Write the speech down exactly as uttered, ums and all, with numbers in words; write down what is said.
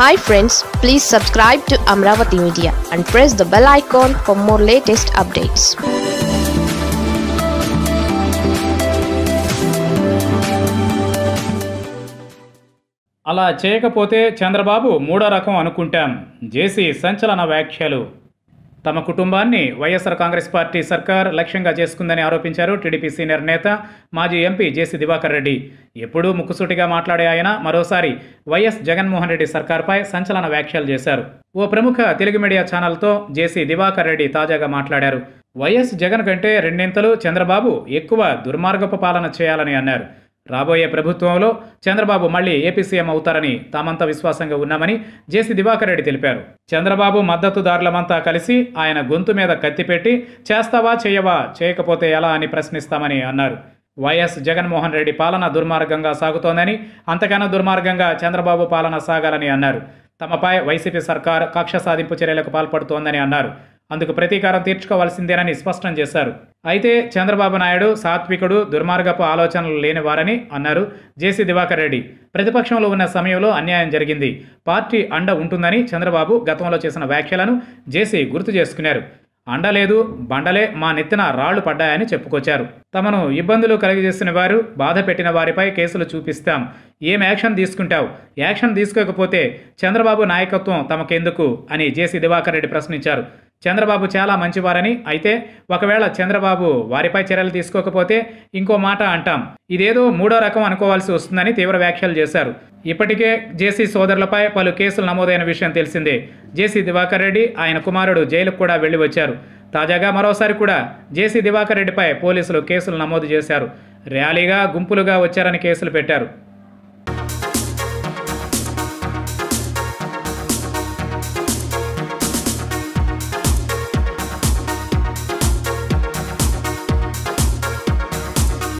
Hi friends, please subscribe to Amravati Media and press the bell icon for more latest updates. అలా చేయకపోతే చంద్రబాబు మూడో రకం అనుకుంటాం. జేసీ సంచలన వ్యాఖ్యలు. తమ కుటుంబాన్ని వైఎస్ఆర్ కాంగ్రెస్ పార్టీ సర్కార్ లక్ష్యంగా చేసుకుందని ఆరోపించారు టీడీపీ సీనియర్ నేత మాజీ ఎంపీ జేసీ దివాకర్ రెడ్డి. ఎప్పుడూ ముక్కుసూటిగా మాట్లాడే ఆయన మరోసారి వైఎస్ జగన్మోహన్ రెడ్డి సర్కార్పై సంచలన వ్యాఖ్యలు చేశారు. ఓ ప్రముఖ తెలుగు మీడియా ఛానల్తో జేసీ దివాకర్ రెడ్డి తాజాగా మాట్లాడారు. వైఎస్ జగన్ కంటే రెండింతలు చంద్రబాబు ఎక్కువ దుర్మార్గపు పాలన చేయాలని అన్నారు. రాబోయే ప్రభుత్వంలో చంద్రబాబు మళ్లీ ఏపీ సీఎం అవుతారని తామంతా విశ్వాసంగా ఉన్నామని జేసీ దివాకర్ రెడ్డి తెలిపారు. చంద్రబాబు మద్దతుదారులమంతా కలిసి ఆయన గొంతు మీద కత్తిపెట్టి చేస్తావా చేయవా, చేయకపోతే ఎలా అని ప్రశ్నిస్తామని అన్నారు. వైఎస్ జగన్మోహన్ రెడ్డి పాలన దుర్మార్గంగా సాగుతోందని, అంతకన్నా దుర్మార్గంగా చంద్రబాబు పాలన సాగాలని అన్నారు. తమపై వైసీపీ సర్కార్ కక్ష సాధింపు చర్యలకు పాల్పడుతోందని అన్నారు. అందుకు ప్రతీకారం తీర్చుకోవాల్సిందేనని స్పష్టం చేశారు. అయితే చంద్రబాబు నాయుడు సాత్వికుడు, దుర్మార్గపు ఆలోచనలు లేనివారని అన్నారు జేసీ దివాకర్ రెడ్డి. ప్రతిపక్షంలో ఉన్న సమయంలో అన్యాయం జరిగింది, పార్టీ అండ ఉంటుందని చంద్రబాబు గతంలో చేసిన వ్యాఖ్యలను జేసీ గుర్తు చేసుకున్నారు. అండలేదు, బండలే మా నెత్తిన రాళ్లు పడ్డాయని చెప్పుకొచ్చారు. తమను ఇబ్బందులు కలిగజేసిన వారు, బాధ పెట్టిన వారిపై కేసులు చూపిస్తాం, ఏం యాక్షన్ తీసుకుంటావు, యాక్షన్ తీసుకోకపోతే చంద్రబాబు నాయకత్వం తమకెందుకు అని జేసీ దివాకర్ రెడ్డి ప్రశ్నించారు. చంద్రబాబు చాలా మంచివారని, అయితే ఒకవేళ చంద్రబాబు వారిపై చర్యలు తీసుకోకపోతే ఇంకో మాట అంటాం, ఇదేదో మూడో రకం అనుకోవాల్సి వస్తుందని తీవ్ర వ్యాఖ్యలు చేశారు. ఇప్పటికే జేసీ సోదరులపై పలు కేసులు నమోదైన విషయం తెలిసిందే. జేసీ దివాకర్ రెడ్డి, ఆయన కుమారుడు జైలుకు కూడా వెళ్లి వచ్చారు. తాజాగా మరోసారి కూడా జేసీ దివాకర్ రెడ్డిపై పోలీసులు కేసులు నమోదు చేశారు. ర్యాలీగా గుంపులుగా వచ్చారని కేసులు పెట్టారు.